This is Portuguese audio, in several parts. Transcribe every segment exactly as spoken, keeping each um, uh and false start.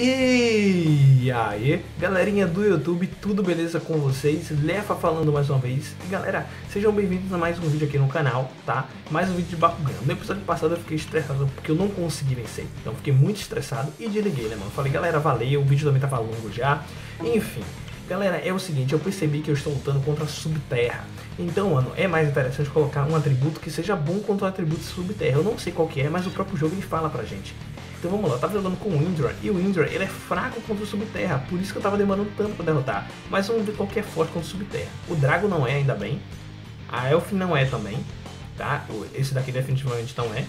E aí, galerinha do YouTube, tudo beleza com vocês? Lefa falando mais uma vez. E galera, sejam bem-vindos a mais um vídeo aqui no canal, tá? Mais um vídeo de Bakugan. No episódio passado eu fiquei estressado porque eu não consegui vencer. Então fiquei muito estressado e desliguei, né, mano? Falei, galera, valeu, o vídeo também tava longo já. Enfim, galera, é o seguinte, eu percebi que eu estou lutando contra a Subterra. Então, mano, é mais interessante colocar um atributo que seja bom contra o atributo Subterra. Eu não sei qual que é, mas o próprio jogo ele fala pra gente. Então vamos lá, eu tava jogando com o Indra, e o Indra ele é fraco contra o Subterra, por isso que eu tava demorando tanto pra derrotar. Mas vamos ver qual que é forte contra o Subterra. O Drago não é, ainda bem. A Elf não é também, tá? Esse daqui definitivamente não é.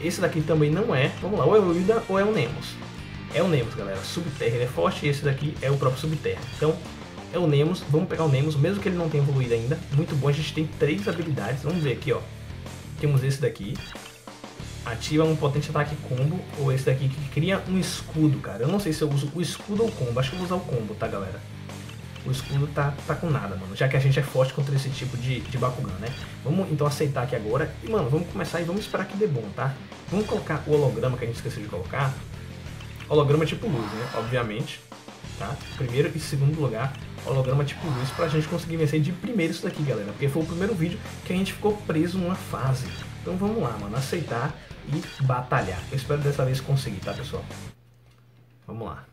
Esse daqui também não é. Vamos lá, ou é o Wilda ou é o Nemus. É o Nemus, galera. Subterra ele é forte e esse daqui é o próprio Subterra. Então é o Nemus, vamos pegar o Nemus, mesmo que ele não tenha evoluído ainda. Muito bom, a gente tem três habilidades. Vamos ver aqui, ó. Temos esse daqui. Ativa um potente ataque combo, ou esse daqui que cria um escudo, cara. Eu não sei se eu uso o escudo ou o combo. Acho que eu vou usar o combo, tá, galera? O escudo tá, tá com nada, mano. Já que a gente é forte contra esse tipo de, de Bakugan, né? Vamos, então, aceitar aqui agora. E, mano, vamos começar e vamos esperar que dê bom, tá? Vamos colocar o holograma que a gente esqueceu de colocar. Holograma tipo luz, né? Obviamente, tá? Primeiro e segundo lugar, holograma tipo luz, pra gente conseguir vencer de primeiro isso daqui, galera. Porque foi o primeiro vídeo que a gente ficou preso numa fase. Então, vamos lá, mano. Aceitar e batalhar. Eu espero dessa vez conseguir, tá, pessoal? Vamos lá.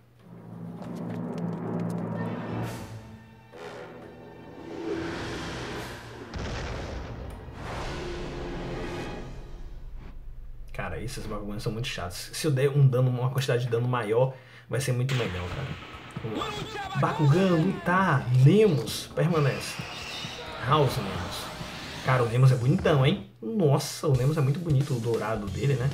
Cara, esses bagulhos são muito chatos. Se eu der um dano, uma quantidade de dano maior, vai ser muito melhor, cara. Vamos lá. Bakugan, lutar, Nemus, permanece. House, Nemus. Cara, o Nemus é bonitão, hein? Nossa, o Nemus é muito bonito, o dourado dele, né?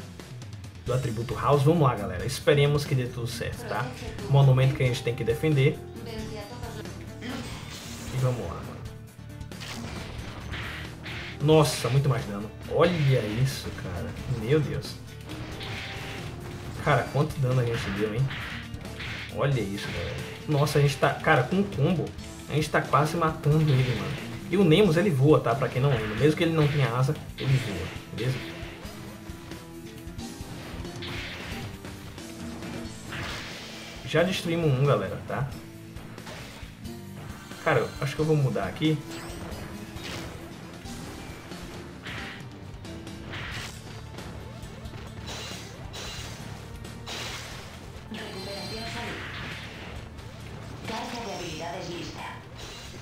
Do atributo House. Vamos lá, galera. Esperemos que dê tudo certo, tá? Monumento que a gente tem que defender. E vamos lá, mano. Nossa, muito mais dano. Olha isso, cara. Meu Deus. Cara, quanto dano a gente deu, hein? Olha isso, galera. Nossa, a gente tá... Cara, com o combo, a gente tá quase matando ele, mano. E o Nemus, ele voa, tá? Pra quem não lembra. Mesmo que ele não tenha asa, ele voa, beleza? Já destruímos um, galera, tá? Cara, eu acho que eu vou mudar aqui.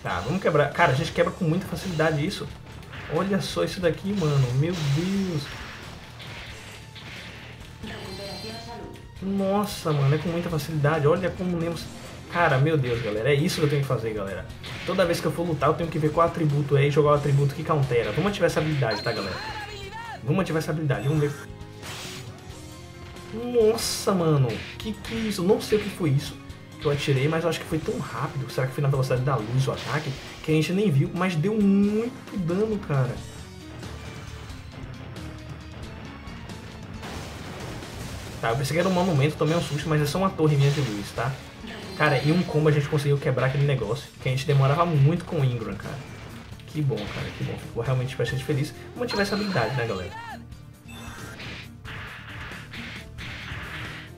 Tá, vamos quebrar. Cara, a gente quebra com muita facilidade isso. Olha só isso daqui, mano. Meu Deus. Nossa, mano. É com muita facilidade. Olha como Nemus... Cara, meu Deus, galera. É isso que eu tenho que fazer, galera. Toda vez que eu for lutar, eu tenho que ver qual atributo é e jogar o atributo que countera. Vamos ativar essa habilidade, tá, galera? Vamos ativar essa habilidade. Vamos ver... Nossa, mano. Que que é isso? Não sei o que foi isso. Eu atirei, mas eu acho que foi tão rápido. Será que foi na velocidade da luz o ataque? Que a gente nem viu, mas deu muito dano, cara. Tá, eu pensei que era um monumento, tomei um susto, mas é só uma torre minha de luz, tá? Cara, e um combo a gente conseguiu quebrar aquele negócio, que a gente demorava muito com o Ingram, cara. Que bom, cara, que bom. Ficou realmente bastante feliz. Vamos ativar essa habilidade, né, galera?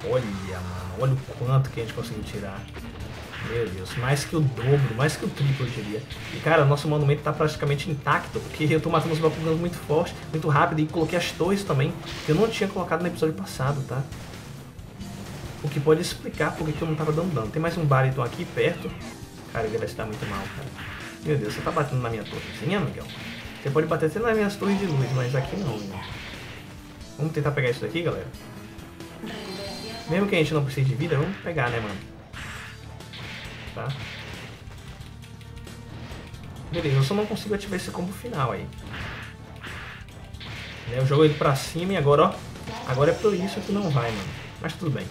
Olha, mano, olha o quanto que a gente conseguiu tirar. Meu Deus, mais que o dobro, mais que o triplo, eu diria. E, cara, nosso monumento tá praticamente intacto, porque eu tô matando os Bakugans muito forte, muito rápido, e coloquei as torres também, que eu não tinha colocado no episódio passado, tá? O que pode explicar porque que eu não tava dando dano. Tem mais um Bariton aqui perto. Cara, ele vai se dar muito mal, cara. Meu Deus, você tá batendo na minha torrezinha, amigão? Você pode bater até nas minhas torres de luz, mas aqui não, né? Vamos tentar pegar isso daqui, galera? Mesmo que a gente não precise de vida, vamos pegar, né, mano? Tá? Beleza, eu só não consigo ativar esse combo final aí. Eu jogo ele pra cima e agora, ó. Agora é por isso que não vai, mano. Mas tudo bem.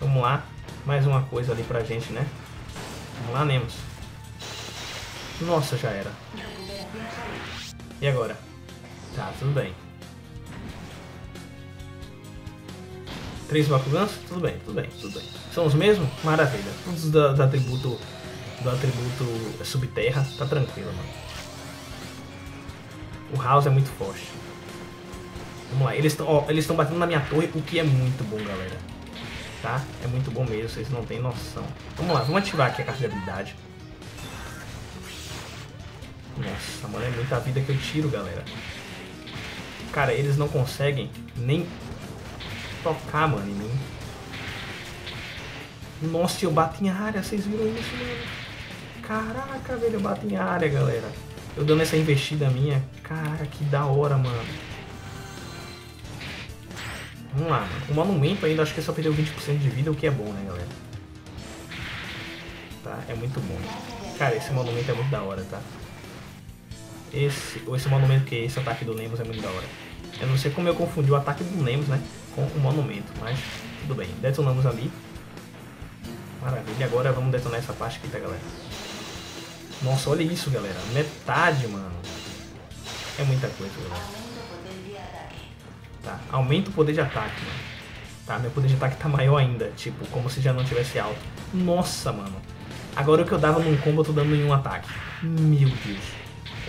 Vamos lá. Mais uma coisa ali pra gente, né? Vamos lá, Nemus. Nossa, já era. E agora? Tá, tudo bem. Três Bakugans? Tudo bem, tudo bem, tudo bem. São os mesmos? Maravilha. Todos do, do atributo do atributo Subterra, tá tranquilo, mano. O House é muito forte. Vamos lá, eles estão batendo na minha torre, o que é muito bom, galera. tá? É muito bom mesmo, vocês não tem noção. Vamos lá, vamos ativar aqui a carta de habilidade. Nossa, mano, é muita vida que eu tiro, galera. Cara, eles não conseguem nem tocar, mano, em mim. Nossa, eu bato em área, vocês viram isso, mano? Caraca, velho, eu bato em área, galera. Eu dando essa investida minha. Cara, que da hora, mano. Vamos lá, mano. O monumento ainda, acho que só perdeu vinte por cento de vida, o que é bom, né, galera? Tá, é muito bom. Cara, esse monumento é muito da hora, tá? Esse, esse monumento que esse ataque do Nemus é muito da hora. Eu não sei como eu confundi o ataque do Nemus, né, com o monumento, mas tudo bem. Detonamos ali. Maravilha, agora vamos detonar essa parte aqui, tá, galera? Nossa, olha isso, galera. Metade, mano. É muita coisa, galera. Tá, aumenta o poder de ataque, mano. Tá, meu poder de ataque tá maior ainda. Tipo, como se já não tivesse alto. Nossa, mano. Agora o que eu dava num combo, eu tô dando em um ataque. Meu Deus.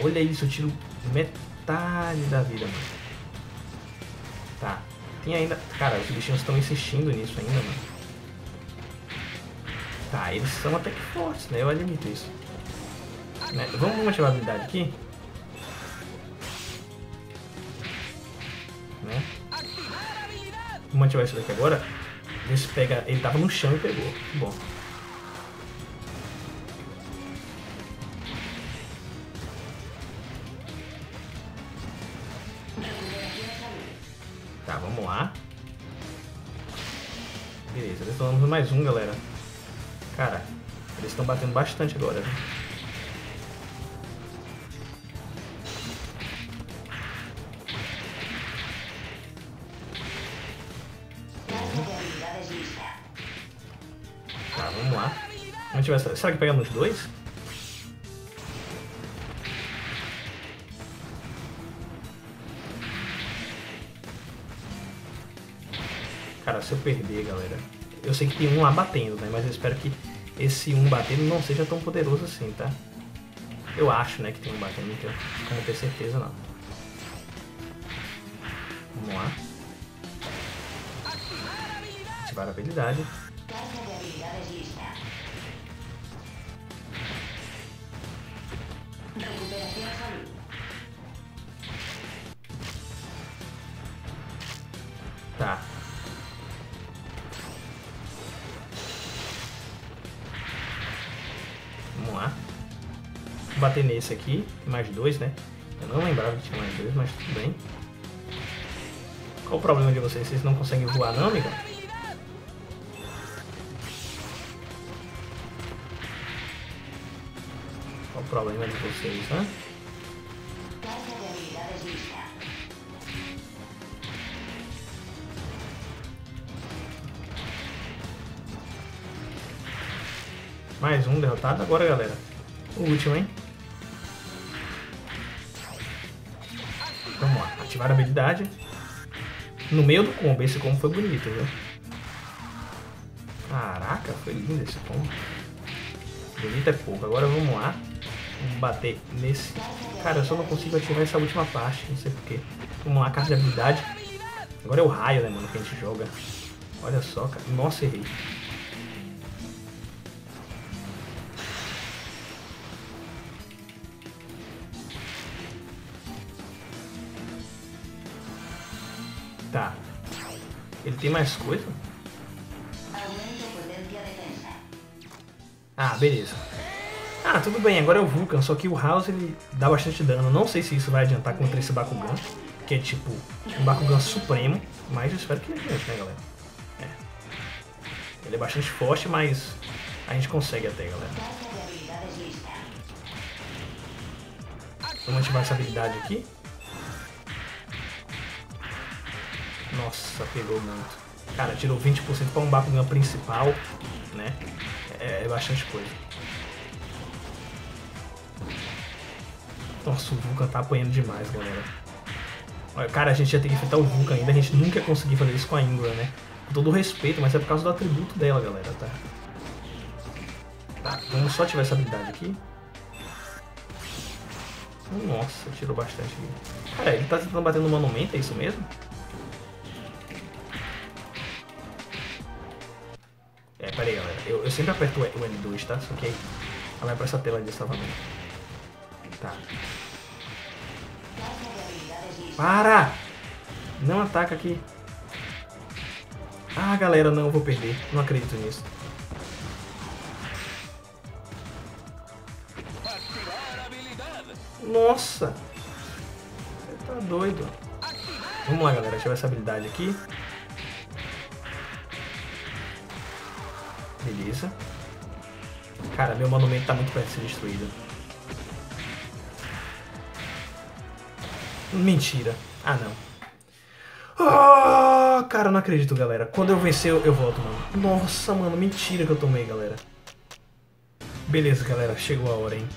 Olha isso, eu tiro metade da vida, mano. Tá. Tem ainda... Cara, os bichinhos estão insistindo nisso ainda, mano. Tá, eles são até que fortes, né? Eu admito isso. Né? Vamos, vamos ativar a habilidade aqui. Né? Vamos ativar isso daqui agora. Vê se pega... Ele tava no chão e pegou. Que bom. Tá, vamos lá. Beleza, detonamos mais um, galera. Cara, eles estão batendo bastante agora, né? Tá, vamos lá. Vamos tiver... Será que pegamos os dois? Cara, se eu perder, galera, eu sei que tem um lá batendo, né? Mas eu espero que esse um batendo não seja tão poderoso assim, tá? Eu acho, né, que tem um batendo, não tenho como ter certeza, não. Vamos lá. Ativar a habilidade. Tá. Vamos lá. Vou bater nesse aqui. Mais dois, né? Eu não lembrava que tinha mais dois, mas tudo bem. Qual o problema de vocês? Vocês não conseguem voar, não, amigo? Qual o problema de vocês, né? Mais um derrotado. Agora, galera, o último, hein? Vamos lá. Ativar a habilidade. No meio do combo. Esse combo foi bonito, viu? Caraca, foi lindo esse combo. Bonito é pouco. Agora vamos lá. Vamos bater nesse... Cara, eu só não consigo ativar essa última parte. Não sei porquê. Vamos lá. Carta de habilidade. Agora é o raio, né, mano, que a gente joga. Olha só, cara. Nossa, errei. Tá. Ele tem mais coisa? Ah, beleza. Ah, tudo bem. Agora é o Vulcan. Só que o House, ele dá bastante dano. Não sei se isso vai adiantar contra esse Bakugan. Que é tipo um Bakugan supremo. Mas eu espero que ele adiante, né, galera? É. Ele é bastante forte, mas a gente consegue até, galera. Vamos ativar essa habilidade aqui. Nossa, pegou muito. Cara, tirou vinte por cento para um Bakugan principal, né? É, é bastante coisa. Nossa, o Vulcan tá apanhando demais, galera. Olha, cara, a gente ia ter que enfrentar o Vulcan ainda. A gente nunca ia conseguir fazer isso com a Ingram, né? Com todo o respeito, mas é por causa do atributo dela, galera, tá? Tá, vamos só ativar essa habilidade aqui. Nossa, tirou bastante. Cara, ele tá tentando bater no monumento, é isso mesmo? Pera aí, galera. Eu, eu sempre aperto o L dois, tá? Só que aí ela vai pra essa tela de salvamento. Tá. Para! Não ataca aqui. Ah, galera, não, eu vou perder. Não acredito nisso. Nossa! Você tá doido. Vamos lá, galera. Ativar essa habilidade aqui. Beleza. Cara, meu monumento tá muito perto de ser destruído. Mentira. Ah, não. Oh, cara, não acredito, galera. Quando eu vencer, eu volto, mano. Nossa, mano. Mentira que eu tomei, galera. Beleza, galera. Chegou a hora, hein.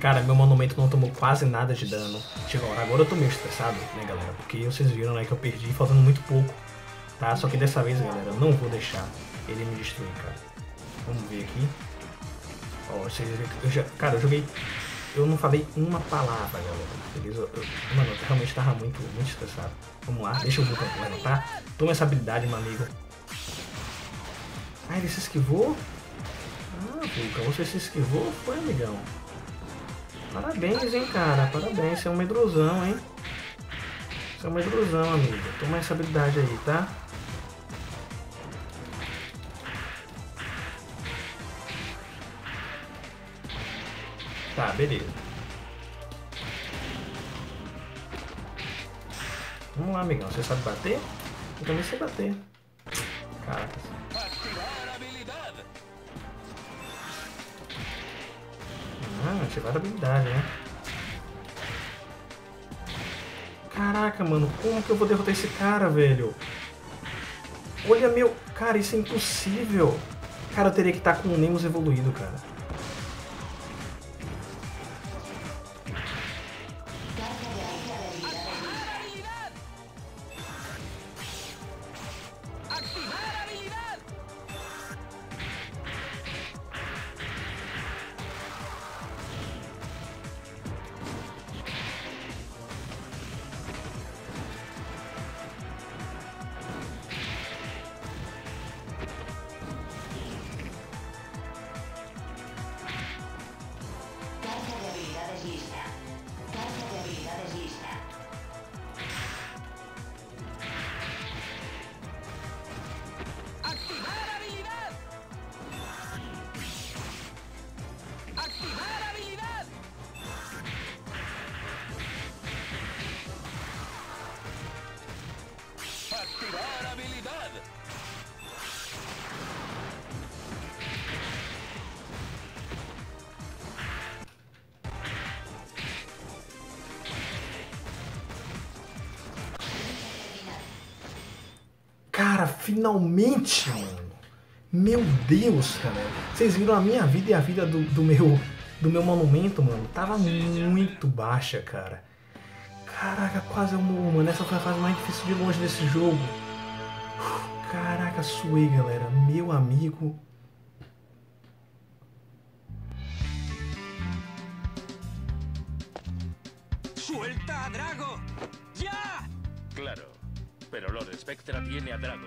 Cara, meu monumento não tomou quase nada de dano. Chegou a hora. Agora eu tô meio estressado, né, galera? Porque vocês viram, né, que eu perdi faltando muito pouco. Tá? Só que dessa vez, galera, eu não vou deixar ele me destruir, cara. Vamos ver aqui. Ó, vocês viram que eu já... Cara, eu joguei... Eu não falei uma palavra, galera. Beleza? Eu... Mano, eu realmente tava muito, muito estressado. Vamos lá. Deixa o Vulcan levantar. Toma essa habilidade, meu amigo. Ah, ele se esquivou? Ah, Vulcan, você se esquivou? Foi, amigão. Parabéns, hein, cara. Parabéns. Você é um medrosão, hein. Você é um medrosão, amigo. Toma essa habilidade aí, tá? Tá, beleza. Vamos lá, amigão. Você sabe bater? Eu também sei bater. Caraca. Ah, ativar habilidade, né? Caraca, mano. Como que eu vou derrotar esse cara, velho? Olha, meu... Cara, isso é impossível. Cara, eu teria que estar com o Nemus evoluído, cara. Cara, finalmente, mano. Meu Deus, cara. Vocês viram a minha vida e a vida do, do, meu, do meu monumento, mano. Tava muito baixa, cara. Caraca, quase eu morro, mano. Essa foi a fase mais difícil de longe desse jogo. Caraca, suei, galera. Meu amigo. Suelta, Drago! Já! Claro. Pero Lord Spectra tiene a Drago,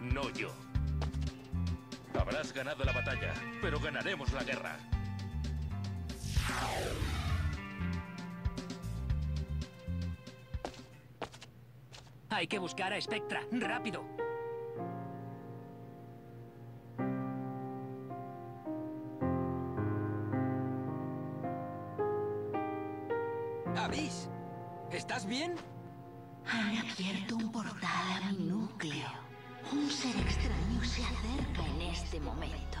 no yo. Habrás ganado la batalla, pero ganaremos la guerra. Hay que buscar a Spectra, rápido. Abis, ¿estás bien? Han abierto un portal a mi núcleo. Un ser extraño se acerca en este momento.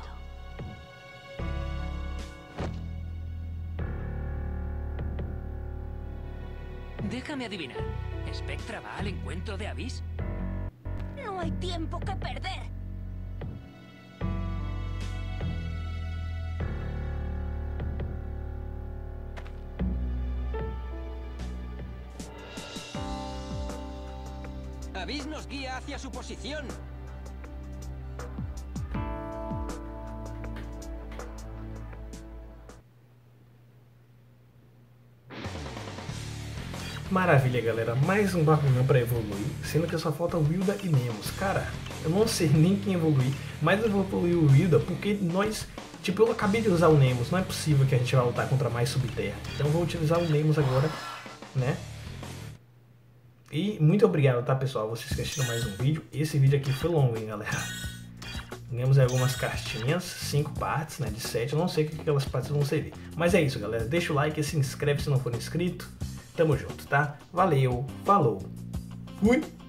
Déjame adivinar. ¿Spectra va al encuentro de Abis? No hay tiempo que perder. Abis nos guía hacia su posición. Maravilha, galera. Mais um Bakugan pra evoluir, sendo que só falta Wilda e Nemus. Cara, Eu não sei nem quem evoluir, mas eu vou evoluir o Wilda porque nós... Tipo, eu acabei de usar o Nemus, não é possível que a gente vai lutar contra mais Subterra. Então eu vou utilizar o Nemus agora, né? E muito obrigado, tá, pessoal? Vocês que assistiram mais um vídeo. Esse vídeo aqui foi longo, hein, galera? Ganhamos algumas cartinhas, cinco partes, né, de sete. Eu não sei o que aquelas partes vão servir. Mas é isso, galera. Deixa o like, se inscreve se não for inscrito. Tamo junto, tá? Valeu, falou. Fui!